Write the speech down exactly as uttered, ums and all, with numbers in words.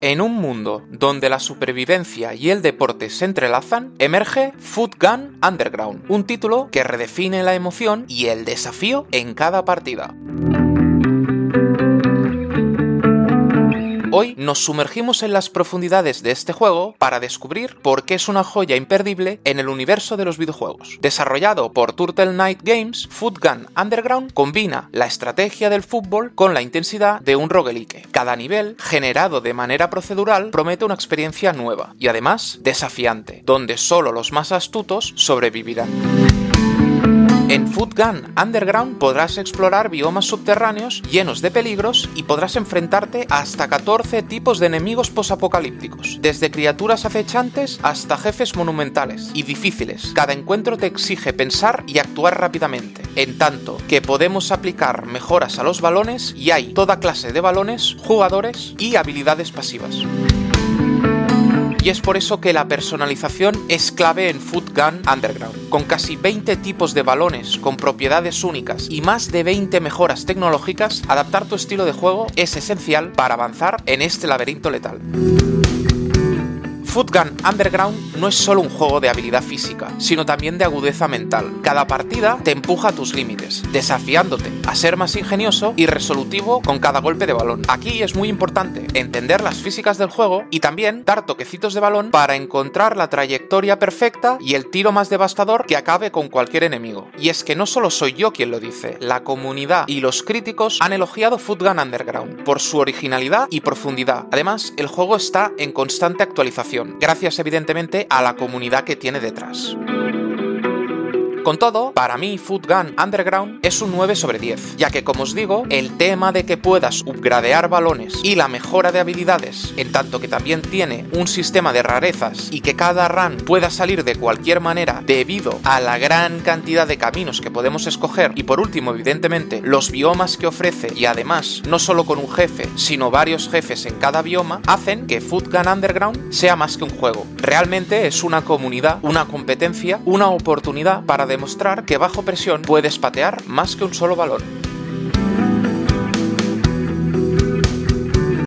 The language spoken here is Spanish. En un mundo donde la supervivencia y el deporte se entrelazan, emerge Footgun Underground, un título que redefine la emoción y el desafío en cada partida. Hoy nos sumergimos en las profundidades de este juego para descubrir por qué es una joya imperdible en el universo de los videojuegos. Desarrollado por Turtle Knight Games, Footgun Underground combina la estrategia del fútbol con la intensidad de un roguelike. Cada nivel, generado de manera procedural, promete una experiencia nueva y además desafiante, donde solo los más astutos sobrevivirán. En Footgun Underground podrás explorar biomas subterráneos llenos de peligros y podrás enfrentarte hasta catorce tipos de enemigos posapocalípticos, desde criaturas acechantes hasta jefes monumentales y difíciles. Cada encuentro te exige pensar y actuar rápidamente, en tanto que podemos aplicar mejoras a los balones y hay toda clase de balones, jugadores y habilidades pasivas. Y es por eso que la personalización es clave en Footgun Underground. Con casi veinte tipos de balones con propiedades únicas y más de veinte mejoras tecnológicas, adaptar tu estilo de juego es esencial para avanzar en este laberinto letal. Footgun Underground no es solo un juego de habilidad física, sino también de agudeza mental. Cada partida te empuja a tus límites, desafiándote a ser más ingenioso y resolutivo con cada golpe de balón. Aquí es muy importante entender las físicas del juego y también dar toquecitos de balón para encontrar la trayectoria perfecta y el tiro más devastador que acabe con cualquier enemigo. Y es que no solo soy yo quien lo dice, la comunidad y los críticos han elogiado Footgun Underground por su originalidad y profundidad. Además, el juego está en constante actualización, gracias evidentemente a la comunidad que tiene detrás. Con todo, para mí Footgun Underground es un nueve sobre diez, ya que como os digo, el tema de que puedas upgradear balones y la mejora de habilidades, en tanto que también tiene un sistema de rarezas y que cada run pueda salir de cualquier manera debido a la gran cantidad de caminos que podemos escoger y por último evidentemente los biomas que ofrece y además no solo con un jefe, sino varios jefes en cada bioma, hacen que Footgun Underground sea más que un juego. Realmente es una comunidad, una competencia, una oportunidad para demostrar que bajo presión puedes patear más que un solo balón.